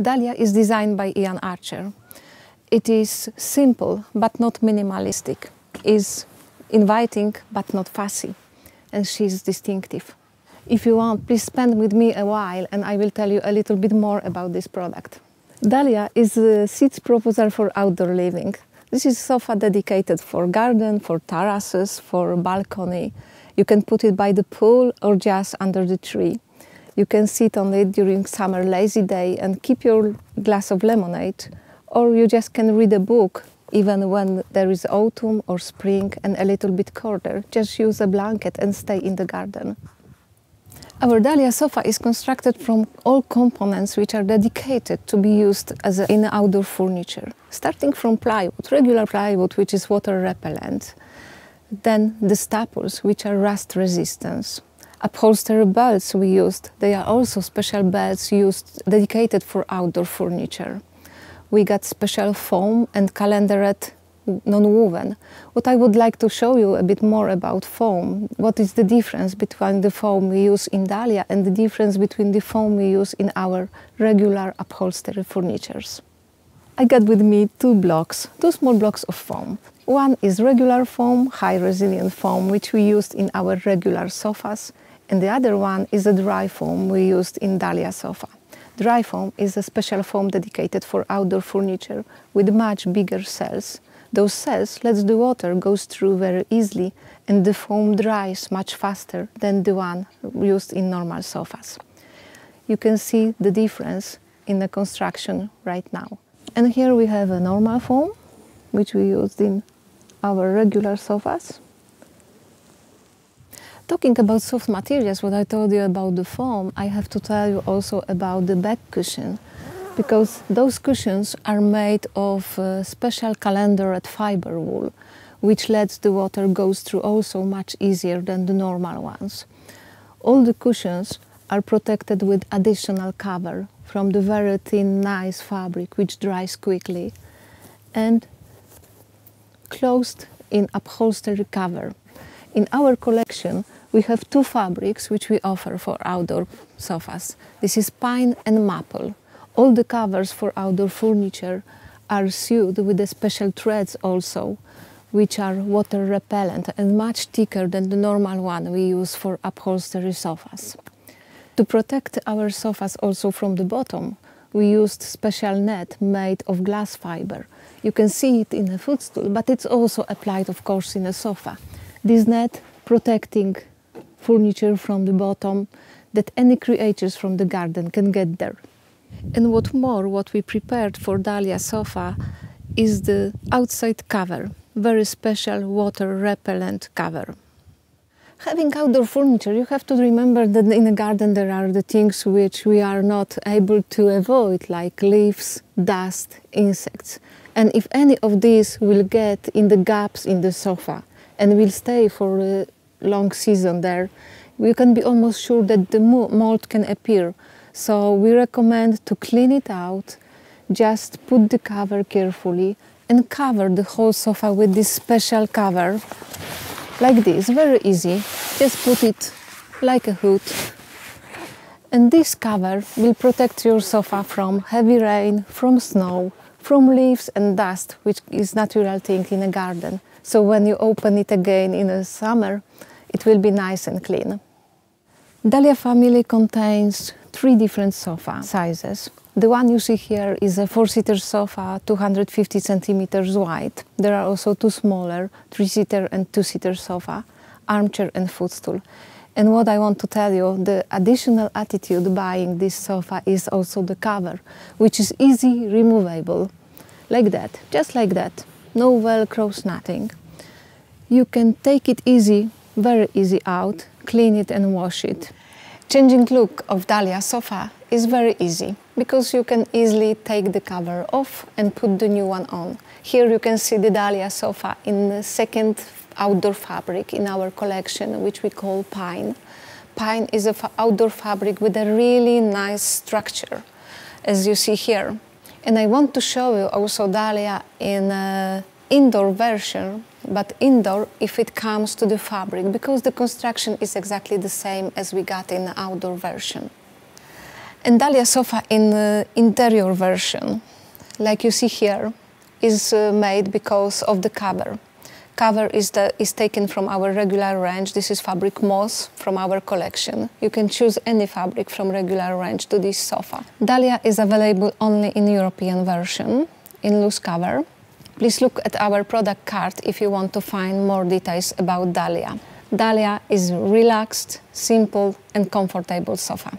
Dahlia is designed by Ian Archer. It is simple but not minimalistic, is inviting but not fussy, and she's distinctive. If you want, please spend with me a while and I will tell you a little bit more about this product. Dahlia is a SITS proposal for outdoor living. This is a sofa dedicated for garden, for terraces, for balcony. You can put it by the pool or just under the tree. You can sit on it during summer lazy day and keep your glass of lemonade, or you just can read a book even when there is autumn or spring and a little bit colder. Just use a blanket and stay in the garden. Our Dahlia sofa is constructed from all components which are dedicated to be used as in outdoor furniture. Starting from plywood, regular plywood, which is water repellent. Then the staples, which are rust resistant. Upholstery belts we used, they are also special belts used dedicated for outdoor furniture. We got special foam and calendared non-woven. What I would like to show you a bit more about foam, what is the difference between the foam we use in Dahlia and the difference between the foam we use in our regular upholstery furnitures. I got with me two small blocks of foam. One is regular foam, high resilient foam, which we used in our regular sofas, and the other one is a dry foam we used in Dahlia sofa. Dry foam is a special foam dedicated for outdoor furniture with much bigger cells. Those cells let the water go through very easily and the foam dries much faster than the one used in normal sofas. You can see the difference in the construction right now. And here we have a normal foam, which we used in our regular sofas. Talking about soft materials, what I told you about the foam, I have to tell you also about the back cushion, because those cushions are made of special calendared fiber wool, which lets the water go through also much easier than the normal ones. All the cushions are protected with additional cover from the very thin, nice fabric, which dries quickly, and closed in upholstery cover. In our collection, we have two fabrics which we offer for outdoor sofas. This is pine and maple. All the covers for outdoor furniture are sewed with the special threads also, which are water repellent and much thicker than the normal one we use for upholstery sofas. To protect our sofas also from the bottom, we used special net made of glass fiber. You can see it in a footstool, but it's also applied, of course, in a sofa. This net protecting furniture from the bottom, that any creatures from the garden can get there. And what more, what we prepared for Dahlia sofa is the outside cover, very special water repellent cover. Having outdoor furniture, you have to remember that in a garden there are the things which we are not able to avoid, like leaves, dust, insects. And if any of these will get in the gaps in the sofa, and will stay for a long season there, we can be almost sure that the mold can appear. So we recommend to clean it out, just put the cover carefully and cover the whole sofa with this special cover, like this, very easy. Just put it like a hood. And this cover will protect your sofa from heavy rain, from snow, from leaves and dust, which is natural thing in a garden. So when you open it again in the summer, it will be nice and clean. Dahlia family contains 3 different sofa sizes. The one you see here is a 4-seater sofa, 250 centimeters wide. There are also 2 smaller, 3-seater and 2-seater sofa, armchair and footstool. And what I want to tell you, the additional attitude buying this sofa is also the cover, which is easy removable, like that, just like that. No Velcros, nothing. You can take it easy, very easy out, clean it and wash it. Changing look of Dahlia sofa is very easy, because you can easily take the cover off and put the new one on. Here you can see the Dahlia sofa in the second outdoor fabric in our collection, which we call pine. Pine is an outdoor fabric with a really nice structure, as you see here. And I want to show you also Dahlia in an indoor version, but indoor if it comes to the fabric, because the construction is exactly the same as we got in the outdoor version. And Dahlia sofa in the interior version, like you see here, is made because of the cover. Cover is taken from our regular range. This is fabric moss from our collection. You can choose any fabric from regular range to this sofa. Dahlia is available only in European version, in loose cover. Please look at our product card if you want to find more details about Dahlia. Dahlia is relaxed, simple and comfortable sofa.